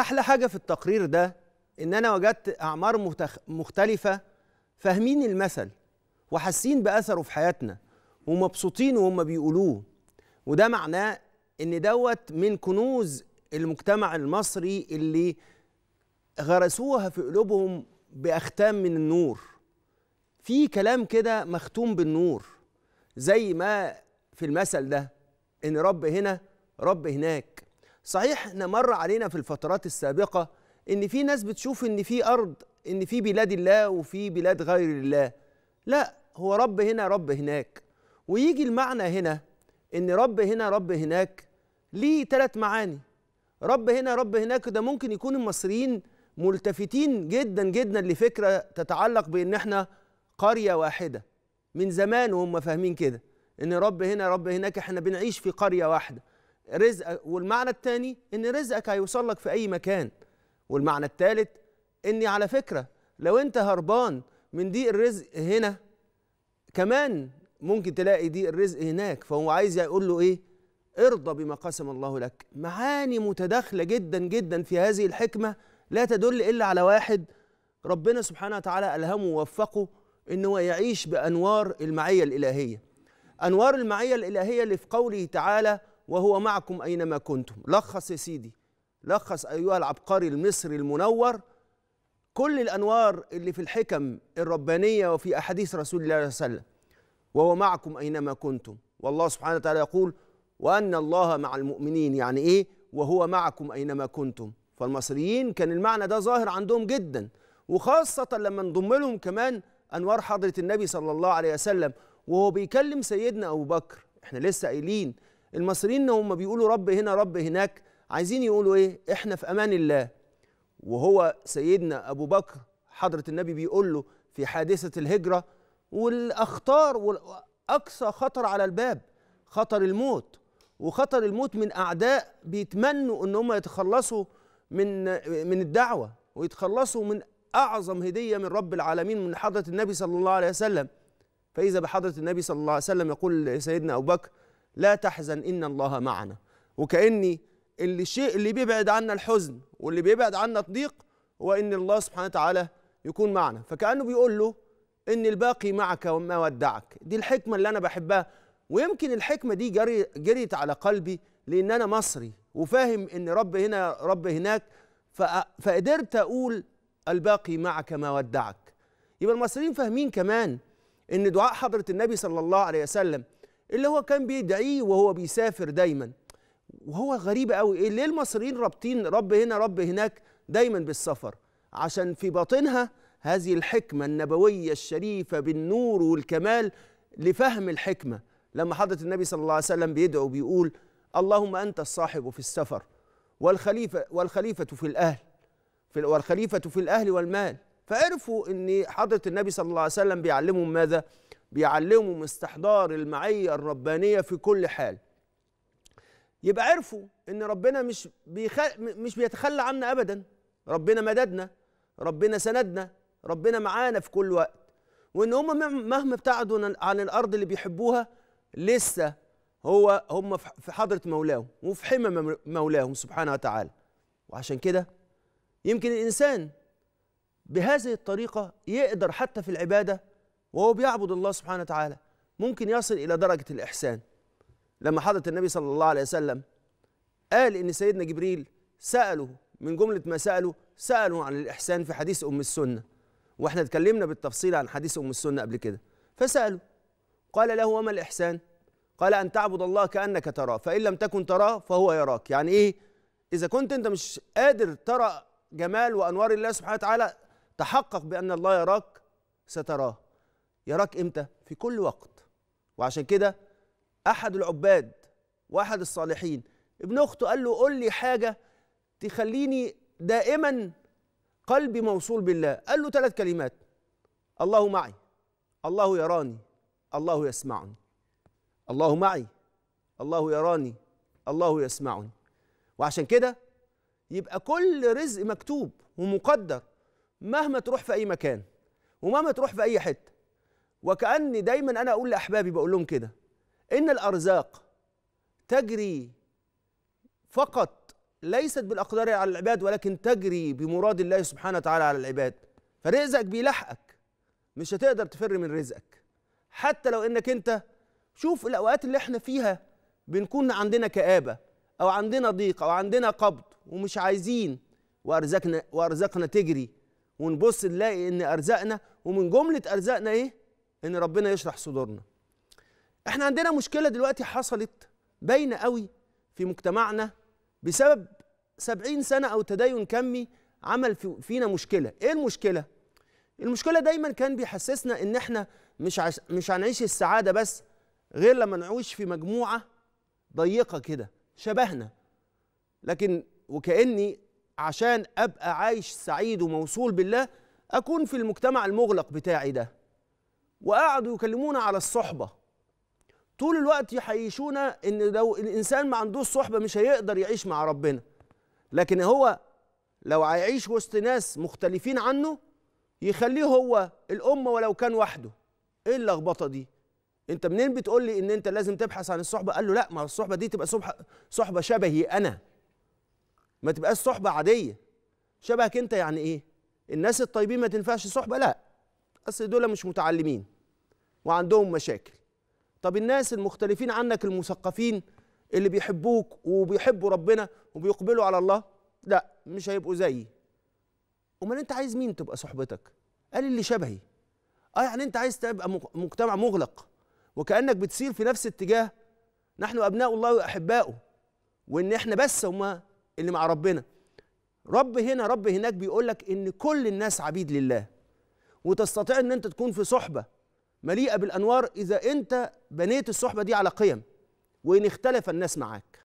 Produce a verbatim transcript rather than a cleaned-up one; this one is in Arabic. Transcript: احلى حاجه في التقرير ده ان انا وجدت اعمار متخ... مختلفه فاهمين المثل وحاسين باثره في حياتنا ومبسوطين وهم بيقولوه، وده معناه ان دوت من كنوز المجتمع المصري اللي غرسوها في قلوبهم باختام من النور. في كلام كده مختوم بالنور، زي ما في المثل ده ان رب هنا رب هناك. صحيح احنا مر علينا في الفترات السابقه ان في ناس بتشوف ان في ارض، ان في بلاد الله وفي بلاد غير الله. لا، هو رب هنا رب هناك. ويجي المعنى هنا ان رب هنا رب هناك ليه ثلاث معاني. رب هنا رب هناك ده ممكن يكون المصريين ملتفتين جدا جدا لفكره تتعلق بان احنا قريه واحده من زمان، وهم فاهمين كده ان رب هنا رب هناك، احنا بنعيش في قريه واحده. رزق، والمعنى الثاني ان رزقك هيوصل لك في اي مكان. والمعنى الثالث ان على فكره لو انت هربان من ضيق الرزق هنا كمان ممكن تلاقي ضيق الرزق هناك. فهو عايز يقول له ايه؟ ارضى بما قسم الله لك. معاني متداخله جدا جدا في هذه الحكمه لا تدل الا على واحد، ربنا سبحانه وتعالى الهمه ووفقه إن هو يعيش بأنوار المعية الإلهية. أنوار المعية الإلهية اللي في قوله تعالى وهو معكم أينما كنتم. لخص يا سيدي، لخص أيها العبقري المصري المنور كل الأنوار اللي في الحكم الربانية وفي أحاديث رسول الله صلى الله عليه وسلم. وهو معكم أينما كنتم، والله سبحانه وتعالى يقول وأن الله مع المؤمنين. يعني إيه وهو معكم أينما كنتم؟ فالمصريين كان المعنى ده ظاهر عندهم جدا، وخاصة لما نضم لهم كمان أنوار حضرة النبي صلى الله عليه وسلم وهو بيكلم سيدنا أبو بكر. إحنا لسه قايلين المصريين هم بيقولوا رب هنا رب هناك عايزين يقولوا إيه؟ إحنا في أمان الله. وهو سيدنا أبو بكر حضرة النبي بيقول له في حادثة الهجرة والأخطار وأقصى خطر على الباب، خطر الموت، وخطر الموت من أعداء بيتمنوا إن هم يتخلصوا من من الدعوة ويتخلصوا من أعظم هدية من رب العالمين من حضرة النبي صلى الله عليه وسلم. فإذا بحضرة النبي صلى الله عليه وسلم يقول سيدنا أبو بكر لا تحزن إن الله معنا. وكأني اللي الشيء اللي بيبعد عنا الحزن واللي بيبعد عنا الضيق هو إن الله سبحانه وتعالى يكون معنا، فكأنه بيقول له إن الباقي معك وما ودعك. دي الحكمة اللي أنا بحبها، ويمكن الحكمة دي جري جريت على قلبي لأن أنا مصري وفاهم إن رب هنا رب هناك، فقدرت أقول الباقي معك ما ودعك. يبقى المصريين فاهمين كمان ان دعاء حضرة النبي صلى الله عليه وسلم اللي هو كان بيدعيه وهو بيسافر دايما، وهو غريب قوي ايه ليه المصريين رابطين رب هنا رب هناك دايما بالسفر؟ عشان في باطنها هذه الحكمة النبوية الشريفة بالنور والكمال لفهم الحكمة. لما حضرة النبي صلى الله عليه وسلم بيدعو بيقول اللهم انت الصاحب في السفر والخليفة والخليفة في الاهل والخليفة في الأهل والمال. فعرفوا أن حضرة النبي صلى الله عليه وسلم بيعلمهم ماذا؟ بيعلمهم استحضار المعية الربانية في كل حال. يبقى عرفوا أن ربنا مش, بيخل... مش بيتخلى عنا أبدا. ربنا مددنا، ربنا سندنا، ربنا معانا في كل وقت. وأن هم مهما ابتعدوا عن الأرض اللي بيحبوها لسه هو هم في حضرة مولاهم وفي حمى مولاهم سبحانه وتعالى. وعشان كده يمكن الإنسان بهذه الطريقة يقدر حتى في العبادة وهو بيعبد الله سبحانه وتعالى ممكن يصل إلى درجة الإحسان. لما حضرة النبي صلى الله عليه وسلم قال إن سيدنا جبريل سأله، من جملة ما سأله سأله عن الإحسان في حديث أم السنة، وإحنا اتكلمنا بالتفصيل عن حديث أم السنة قبل كده. فسأله قال له وما الإحسان؟ قال أن تعبد الله كأنك تراه فإن لم تكن تراه فهو يراك. يعني إيه؟ إذا كنت أنت مش قادر ترى جمال وأنوار الله سبحانه وتعالى تحقق بأن الله يراك، ستراه. يراك إمتى؟ في كل وقت. وعشان كده أحد العباد وأحد الصالحين ابن أخته قال له قل لي حاجة تخليني دائما قلبي موصول بالله. قال له ثلاث كلمات: الله معي، الله يراني، الله يسمعني. الله معي، الله يراني، الله يسمعني. وعشان كده يبقى كل رزق مكتوب ومقدر مهما تروح في أي مكان ومهما تروح في أي حتة. وكأني دايما أنا أقول لأحبابي بقول لهم كده إن الأرزاق تجري فقط ليست بالأقدار على العباد ولكن تجري بمراد الله سبحانه وتعالى على العباد. فرزقك بيلحقك، مش هتقدر تفر من رزقك حتى لو انك انت. شوف الأوقات اللي احنا فيها بنكون عندنا كآبة أو عندنا ضيق أو عندنا قبض ومش عايزين، وأرزاقنا وأرزاقنا تجري، ونبص نلاقي إن أرزاقنا، ومن جملة أرزاقنا إيه؟ إن ربنا يشرح صدورنا. إحنا عندنا مشكلة دلوقتي حصلت باينة قوي في مجتمعنا بسبب سبعين سنة أو تدين كمي عمل فينا مشكلة. إيه المشكلة؟ المشكلة دايماً كان بيحسسنا إن إحنا مش عش... مش هنعيش السعادة بس غير لما نعيش في مجموعة ضيقة كده شبهنا، لكن وكأني عشان أبقى عايش سعيد وموصول بالله أكون في المجتمع المغلق بتاعي ده. وقعدوا يكلمونا على الصحبة طول الوقت، يحيشونا إن لو الإنسان ما عندوش صحبة مش هيقدر يعيش مع ربنا، لكن هو لو هيعيش وسط ناس مختلفين عنه يخليه هو الأمة ولو كان وحده. إيه اللخبطة دي؟ أنت منين بتقول لي إن أنت لازم تبحث عن الصحبة؟ قال له لا، ما الصحبة دي تبقى صحبة شبهي أنا، ما تبقاش صحبة عادية. شبهك أنت يعني إيه؟ الناس الطيبين ما تنفعش صحبة؟ لا، أصل دول مش متعلمين وعندهم مشاكل. طب الناس المختلفين عنك المثقفين اللي بيحبوك وبيحبوا ربنا وبيقبلوا على الله، لا مش هيبقوا زيي. أمال أنت عايز مين تبقى صحبتك؟ قال اللي شبهي. أه يعني أنت عايز تبقى مجتمع مغلق وكأنك بتسير في نفس اتجاه نحن أبناء الله وأحباؤه، وإن إحنا بس هما اللي مع ربنا. رب هنا رب هناك بيقول لك إن كل الناس عبيد لله، وتستطيع إن أنت تكون في صحبة مليئة بالأنوار إذا أنت بنيت الصحبة دي على قيم وإن اختلف الناس معاك.